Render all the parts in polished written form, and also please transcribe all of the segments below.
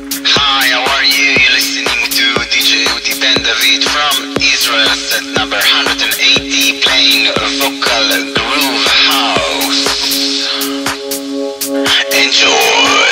Hi, how are you? You're listening to DJ Udi Ben David from Israel, set number 180, playing vocal groove house. Enjoy.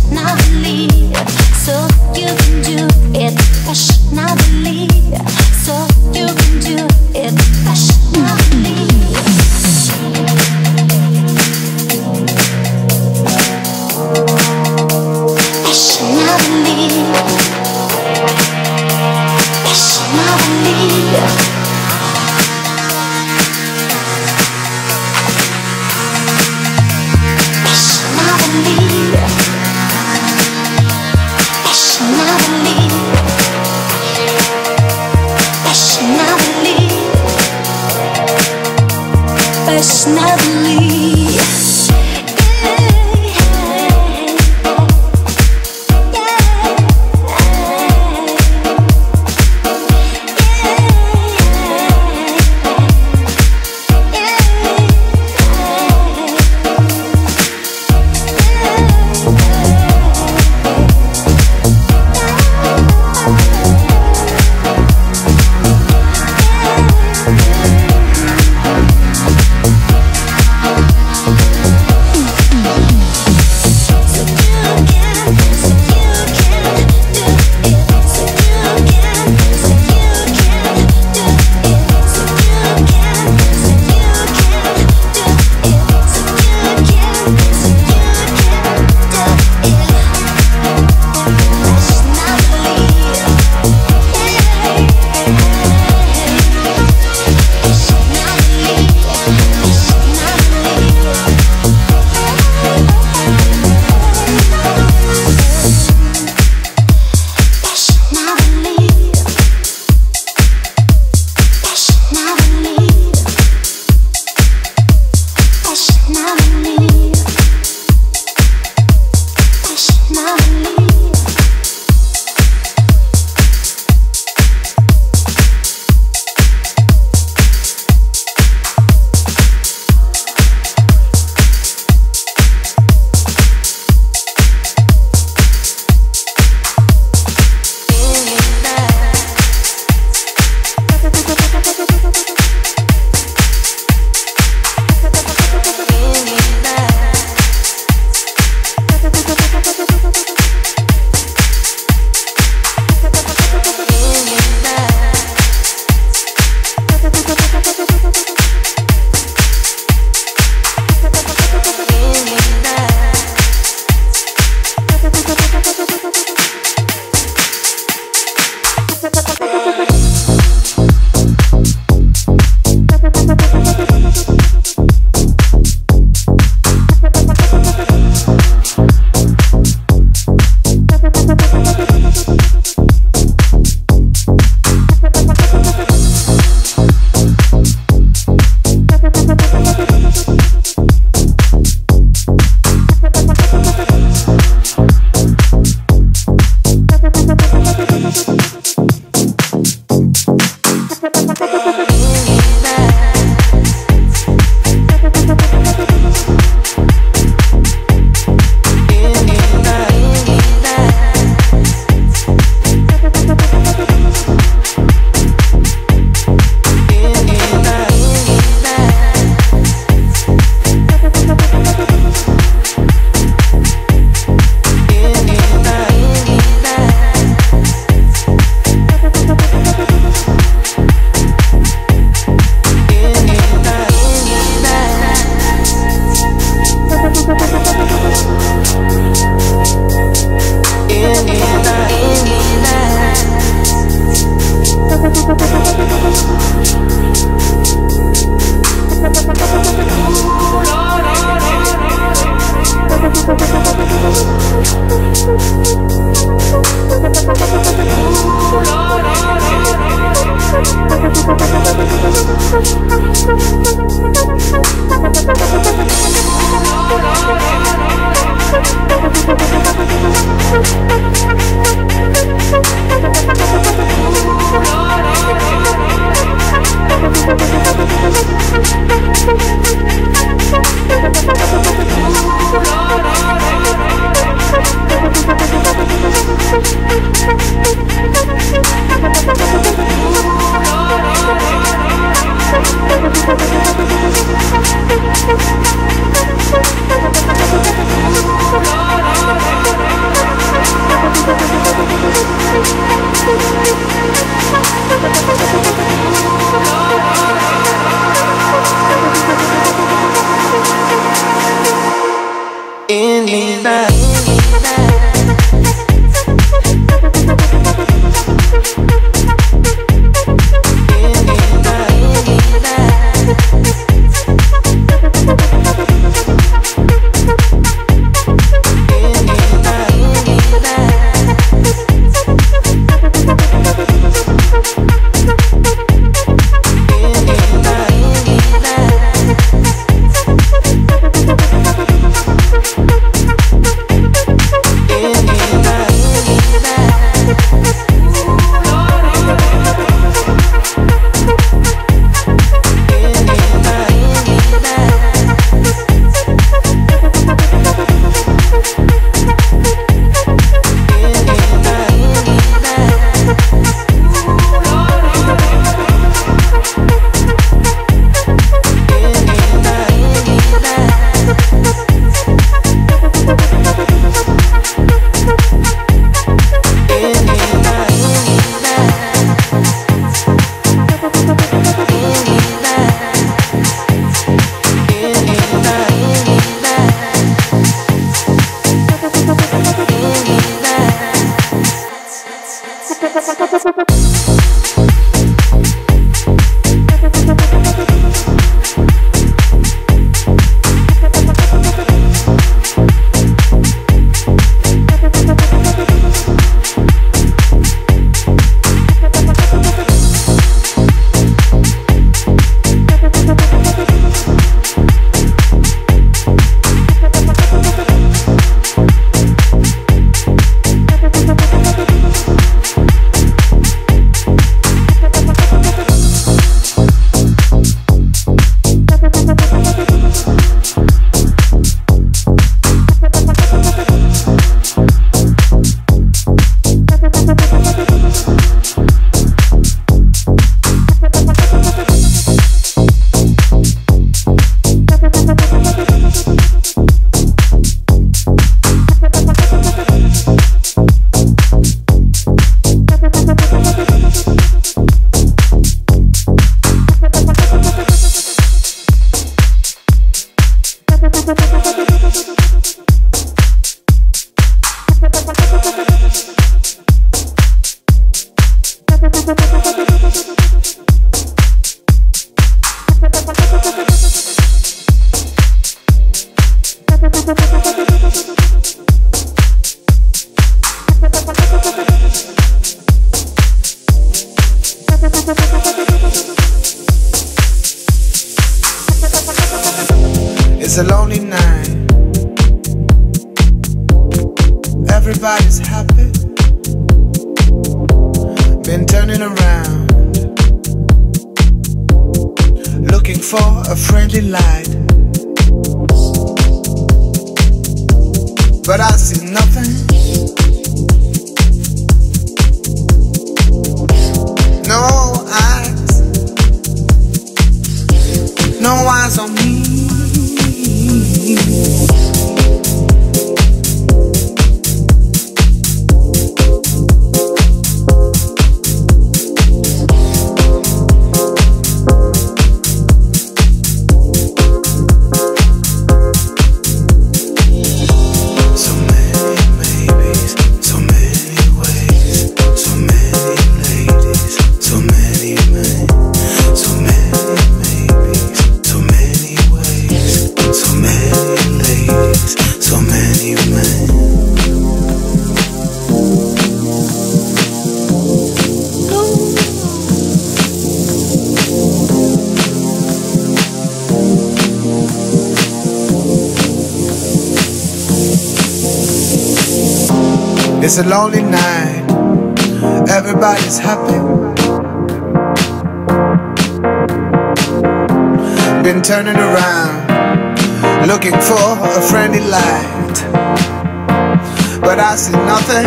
passionately, so you can do it passionately, so you can do it passionately. Passionately, passionately. Passionately, me back. It's a lonely night. Everybody's happy. Been turning around, looking for a friendly light, but I see nothing. No eyes, no eyes on me. It's a lonely night. Everybody's happy. Been turning around, looking for a friendly light, but I see nothing.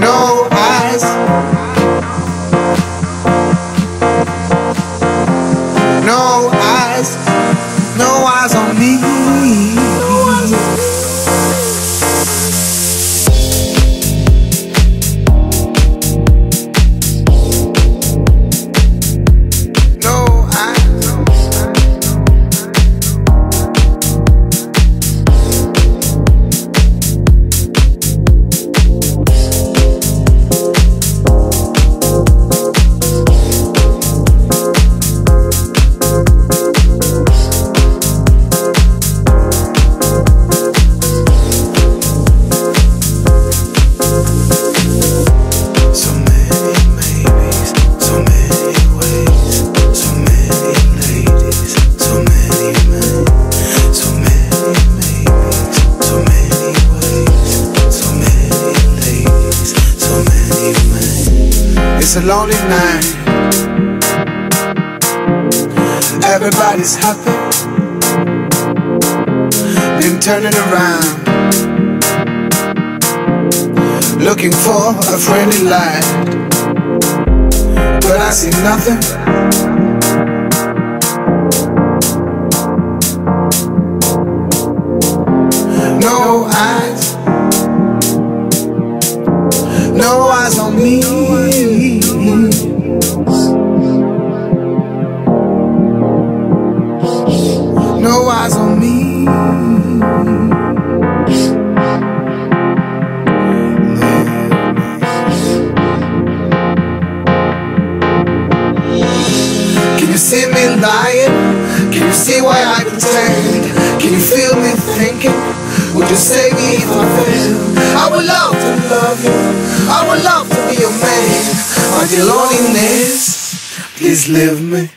No eyes, no eyes, no eyes on me. It's a lonely night. Everybody's happy, then turning around, looking for a friendly light. But I see nothing. No eyes, no eyes on me. No eyes on me. Can you see me lying? Can you see why I pretend? Can you feel me thinking? Would you save me if I fail? I would love to love you. I would love to be your man. But your loneliness, please leave me.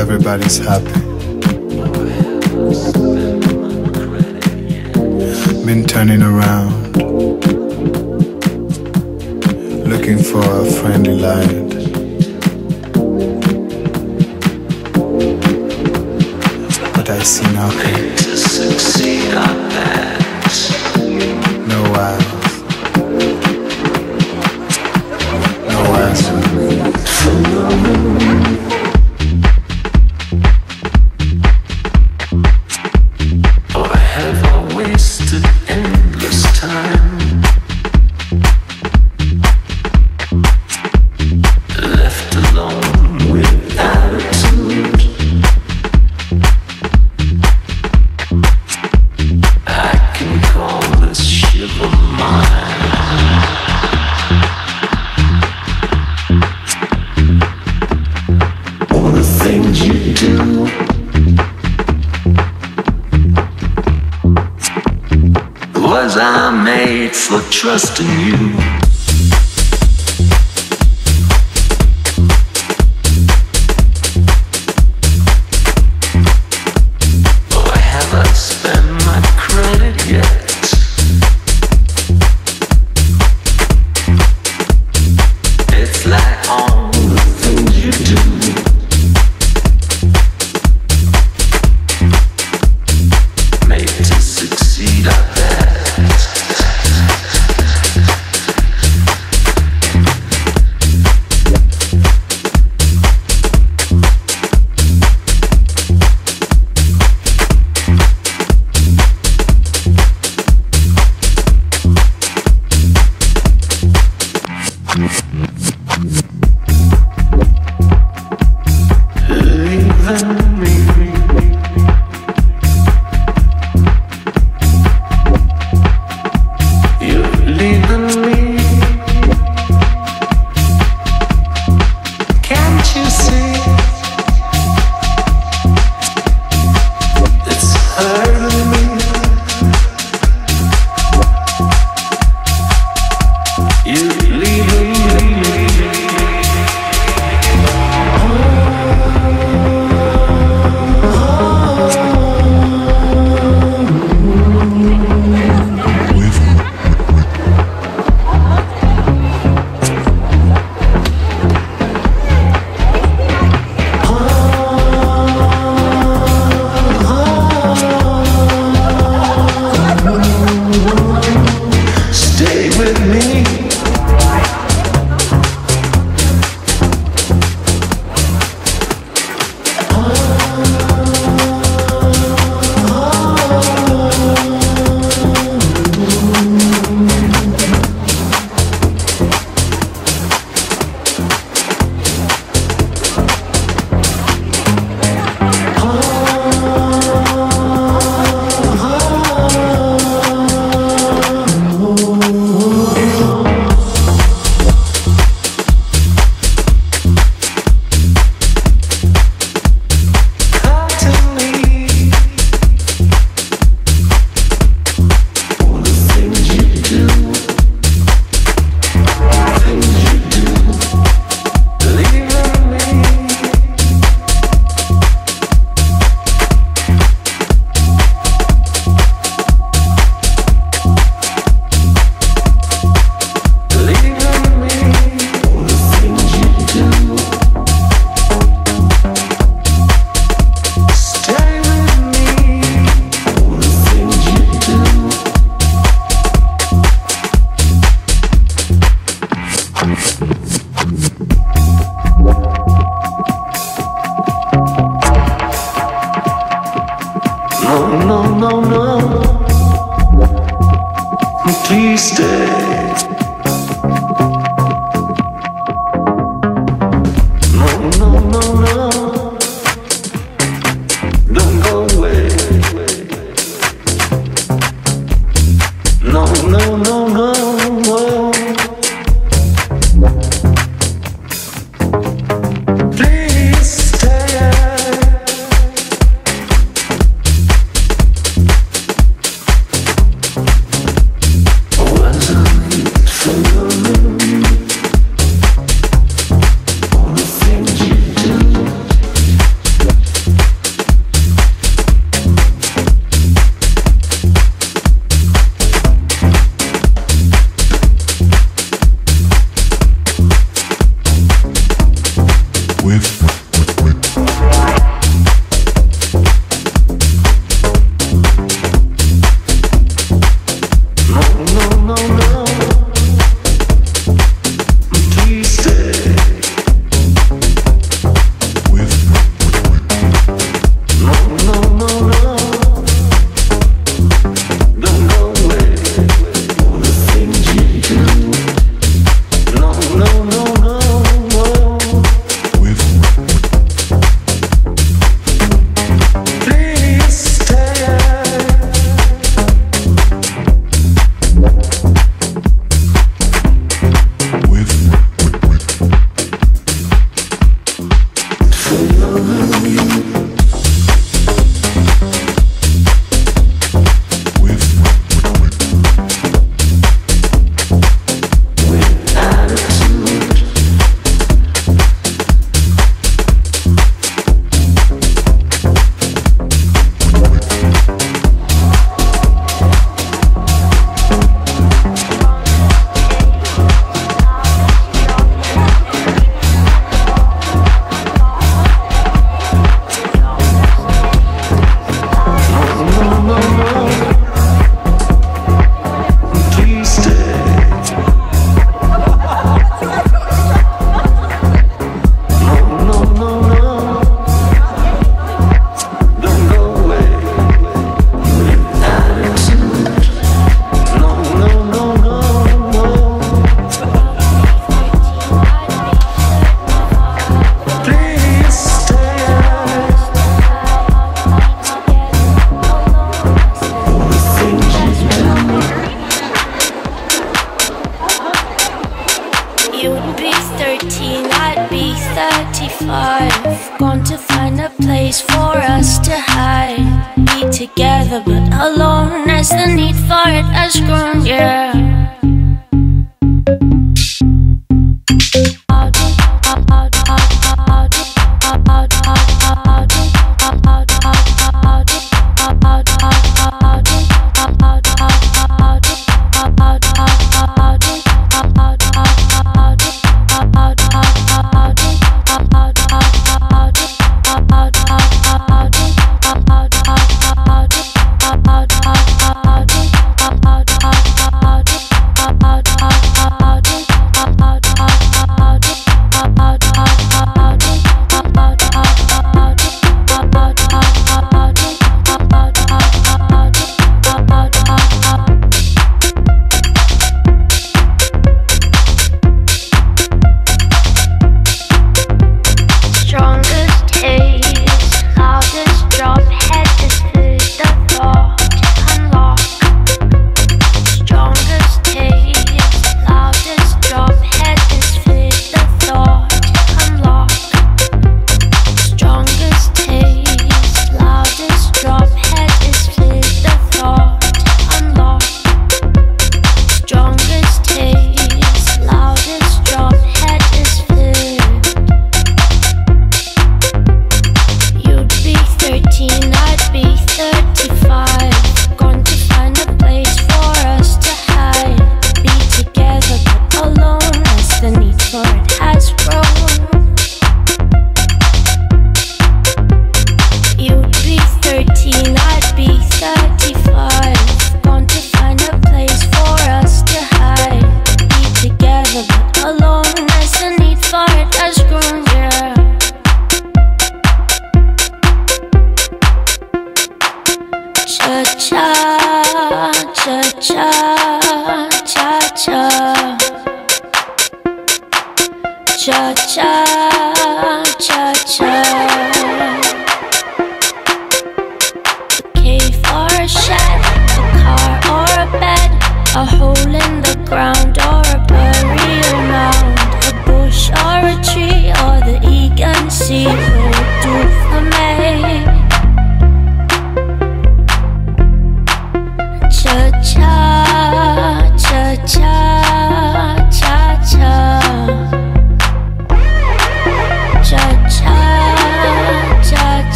Everybody's happy, been turning around, looking for a friendly light. But I see nothing. No eyes. No eyes on me. I made for trusting you. Can't you see?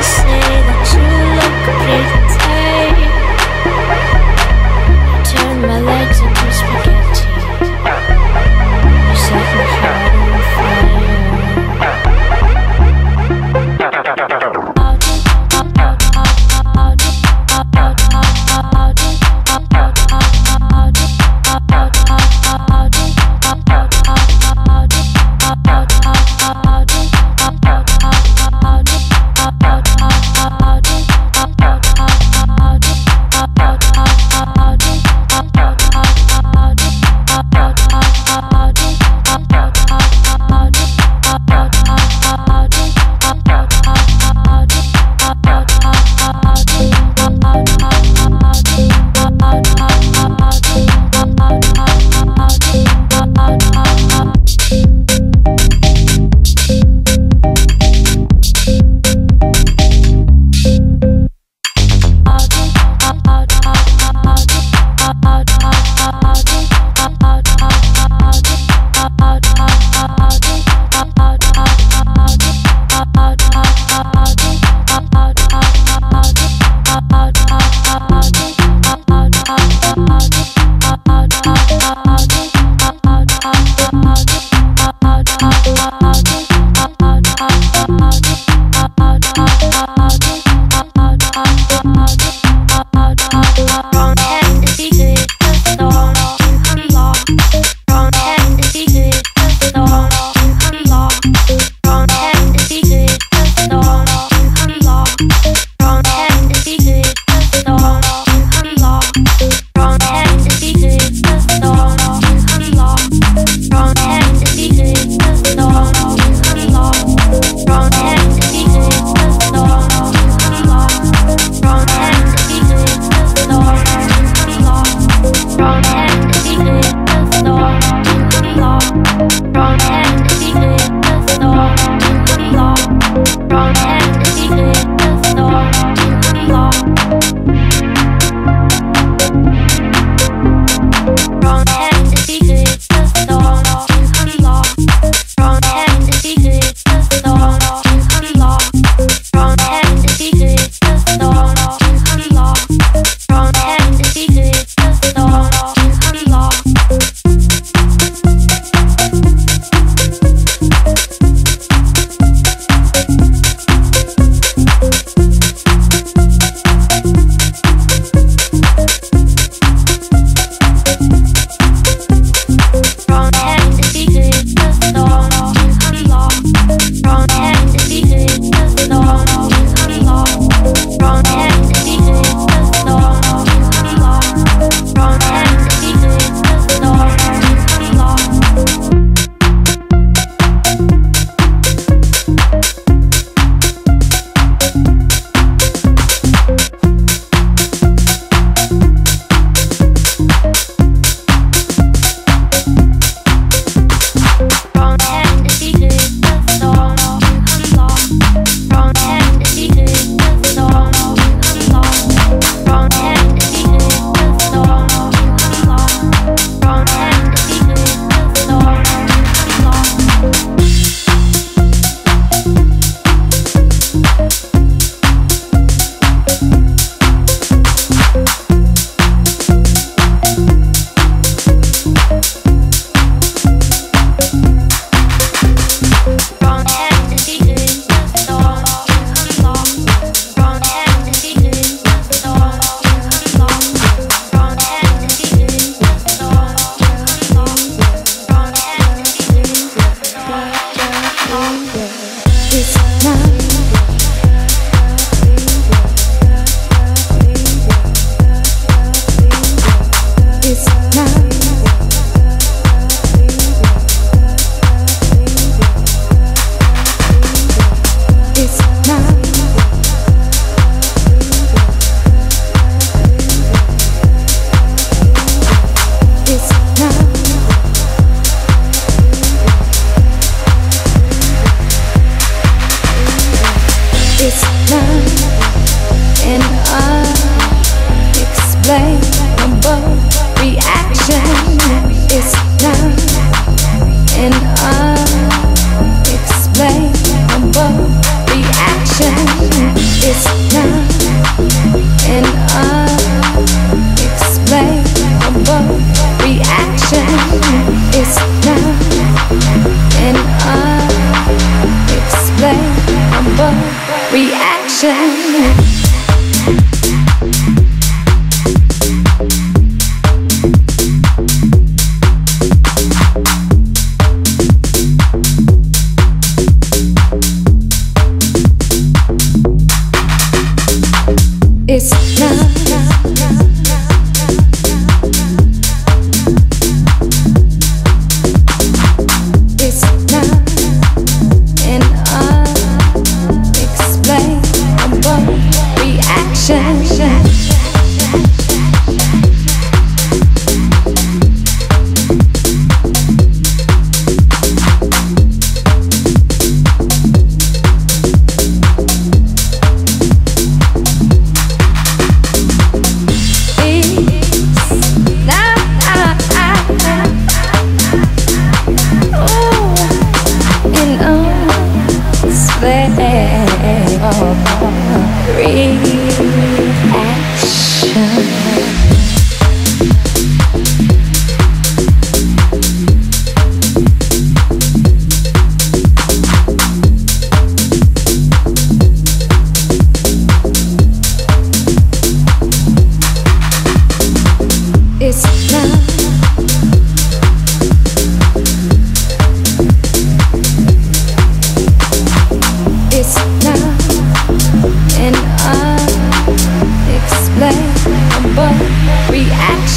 Say that you look pretty.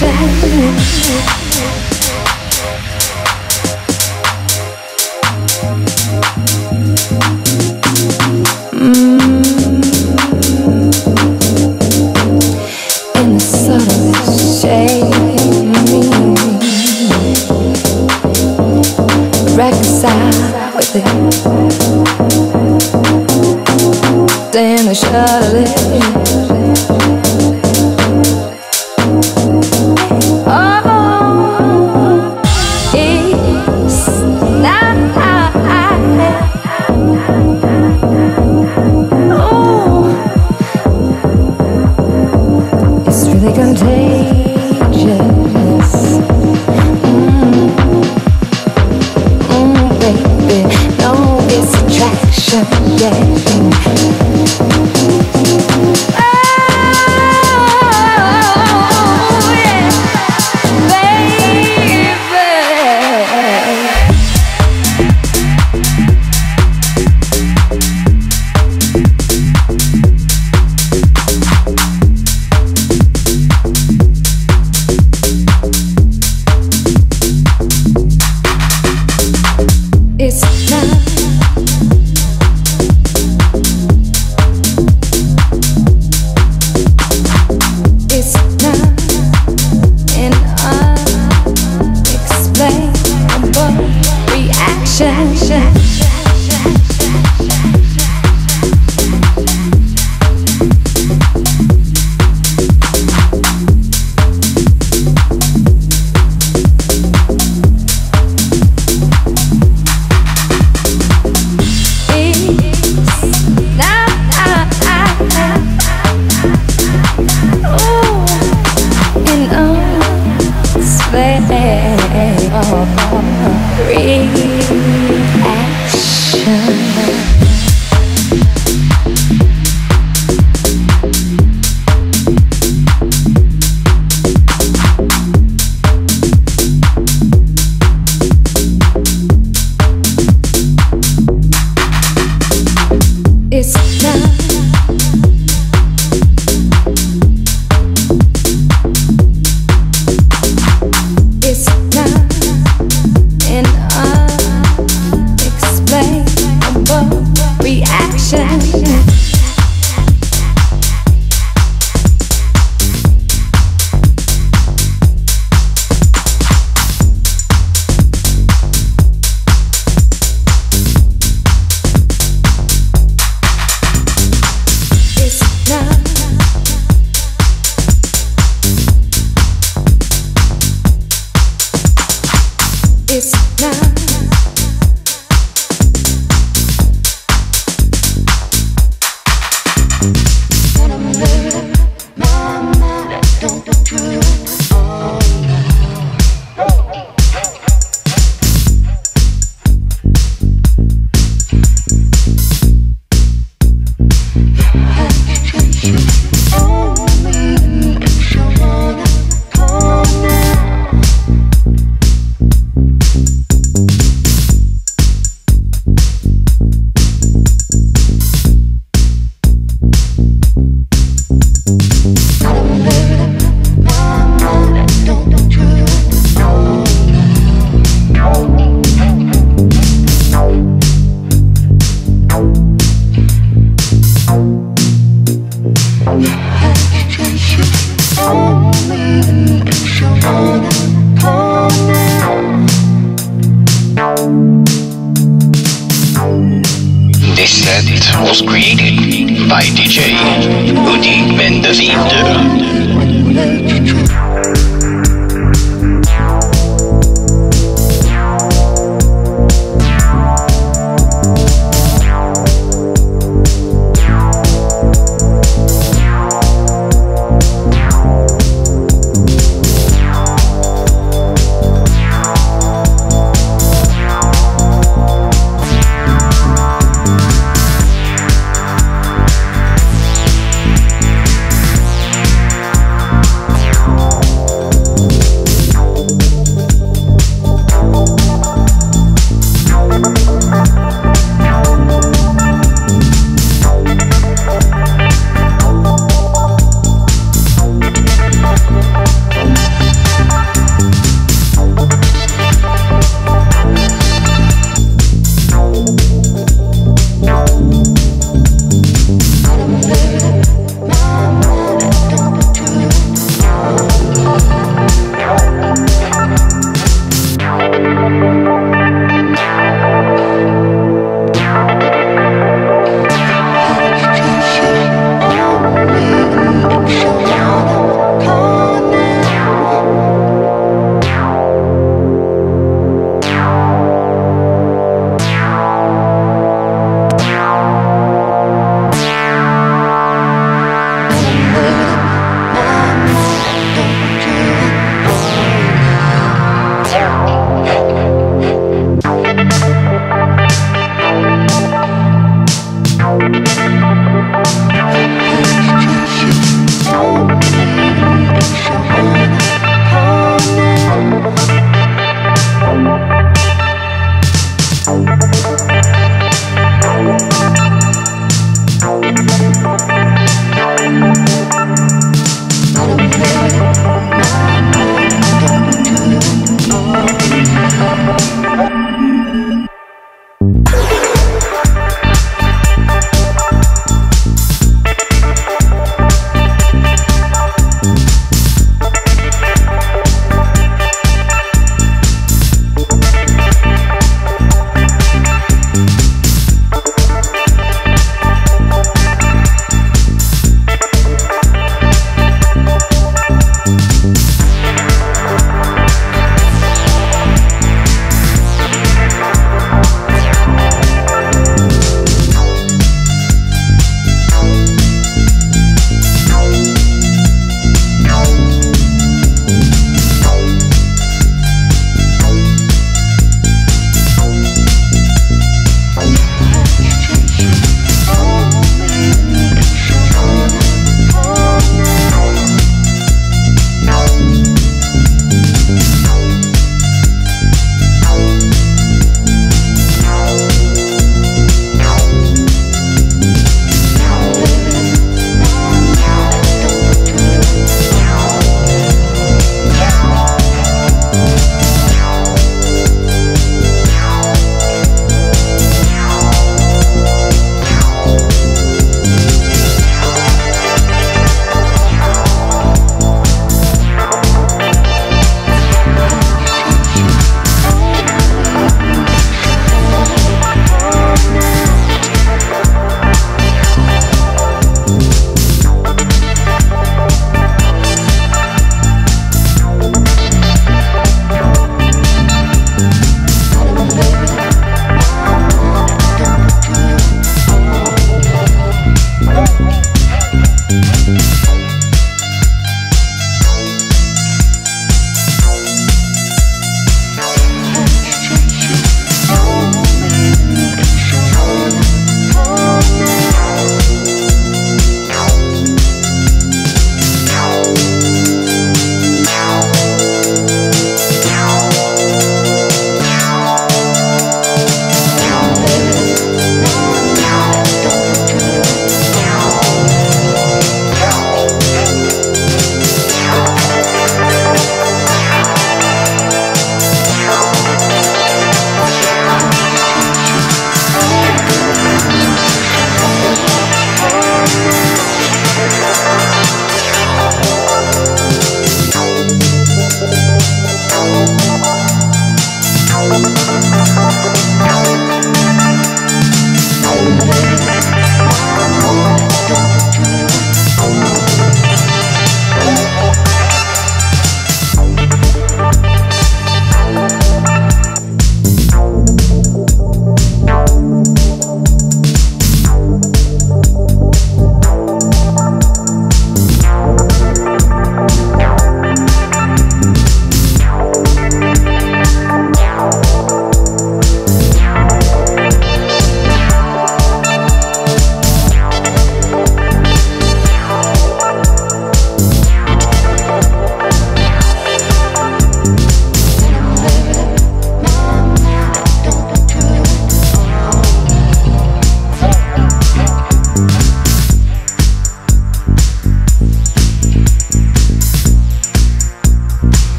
in the subtle shade, me reconcile with it. Damn, the shuttle. Reaction.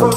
So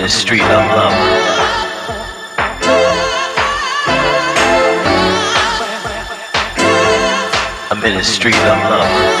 Ministry of Love. A ministry of love.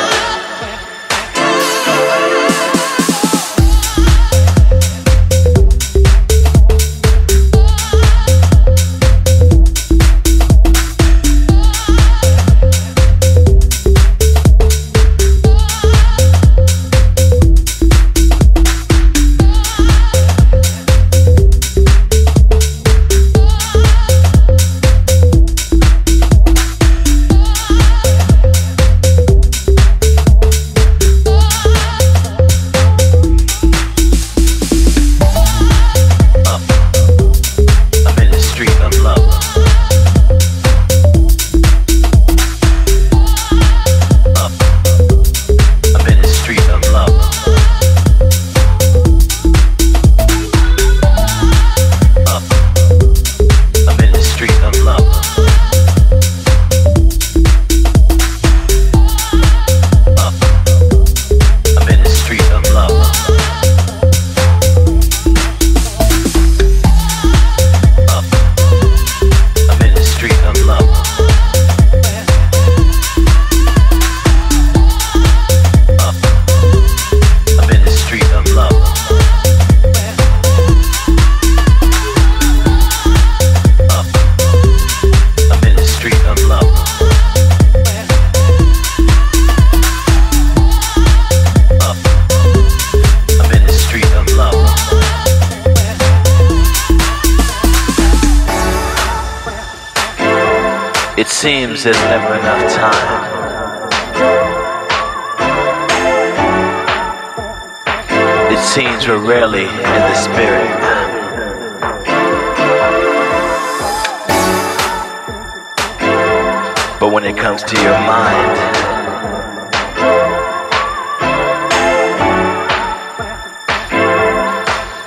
It seems there's never enough time. It seems we're rarely in the spirit. But when it comes to your mind,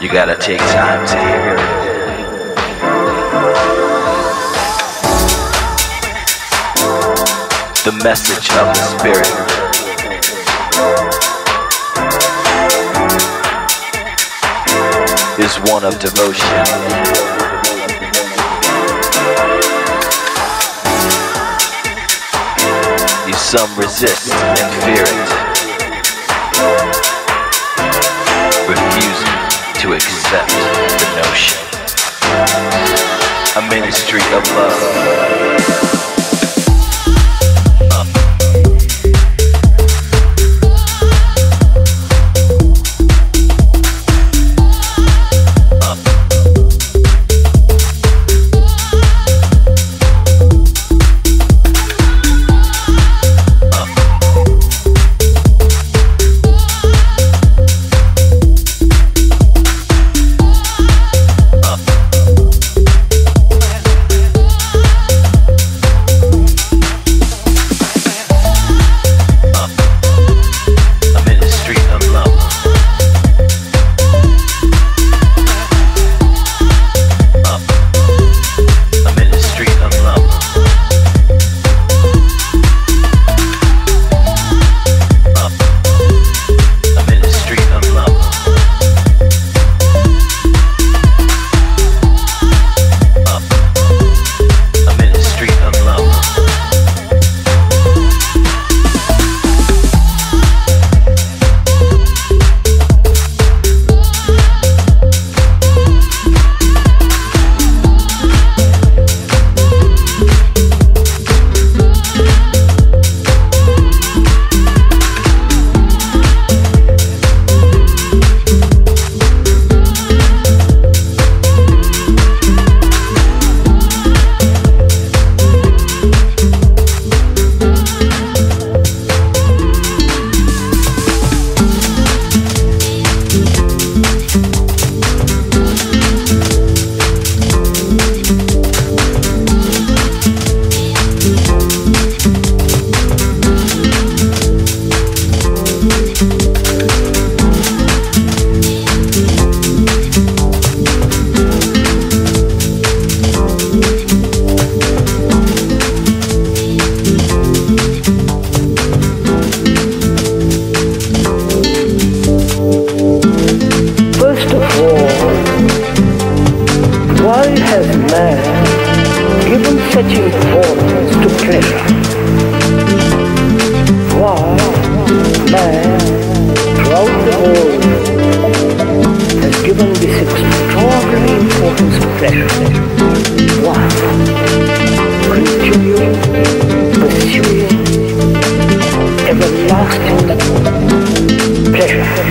you gotta take time to hear it. The message of the Spirit. Is one of devotion. Yet some resist and fear it, refusing to accept the notion. A ministry of love. Why has man given such importance to pleasure? Why man throughout the world has given this extraordinary importance to pleasure? Why? Continuing, pursuing, everlasting pleasure.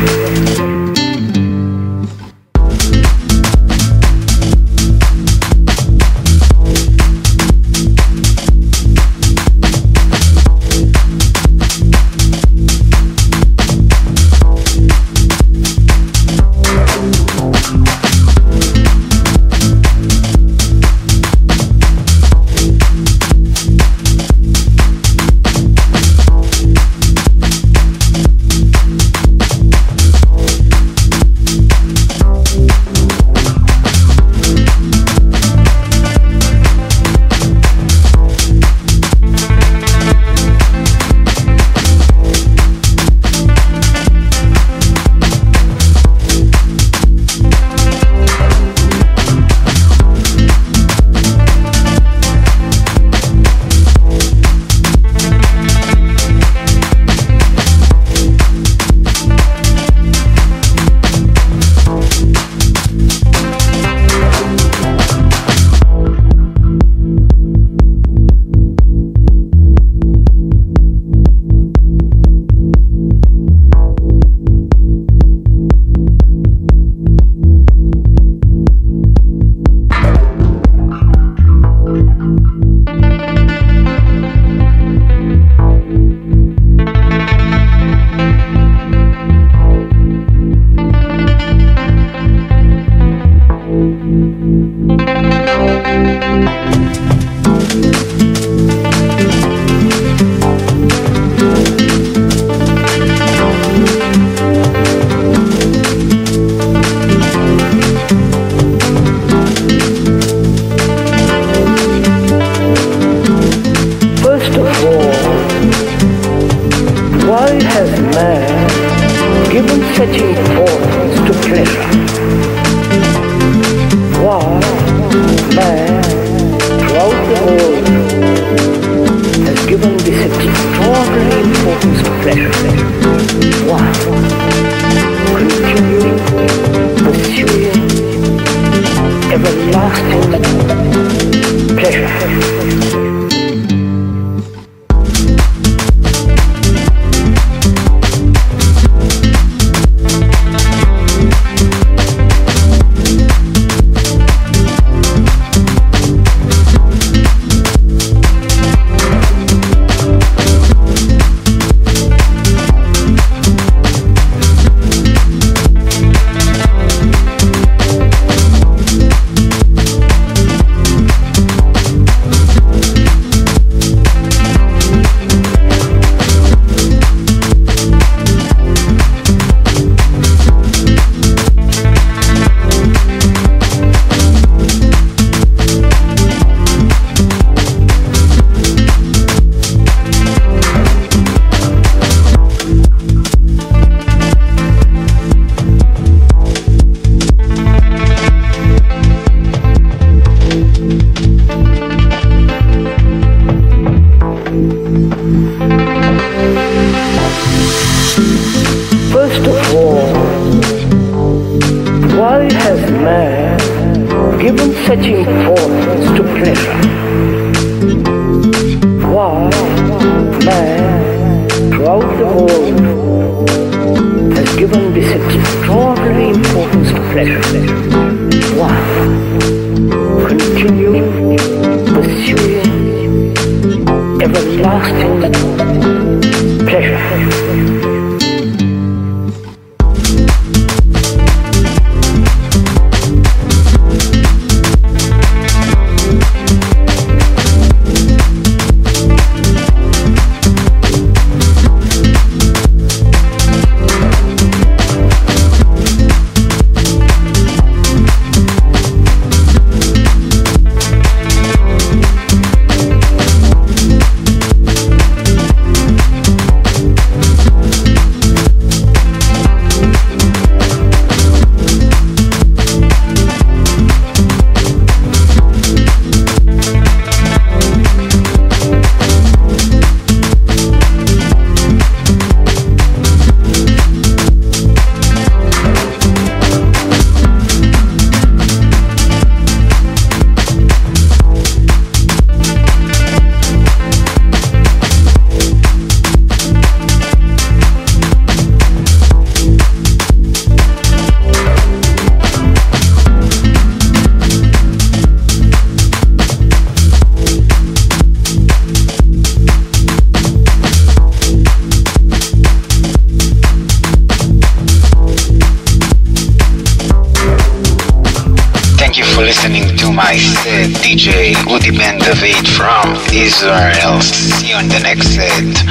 nice DJ Woody Band of 8 from Israel. See you on the next set.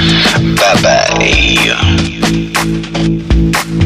Bye bye.